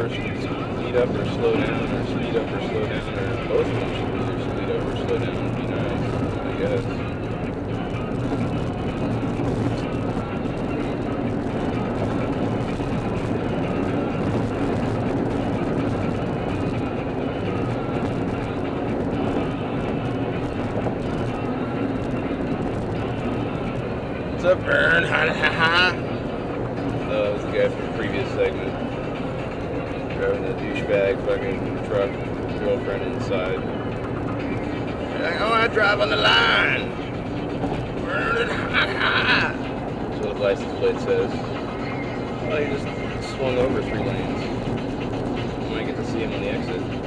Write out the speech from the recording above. or speed up or slow down, or speed up or slow down, or both of them should either speed up or slow down would be nice, I guess. What's up, Vern? That was the guy from the previous segment. Driving the douchebag fucking truck with his girlfriend inside. Like, oh, I drive on the line! That's what the license plate says. Well, he just swung over 3 lanes. You might get to see him on the exit.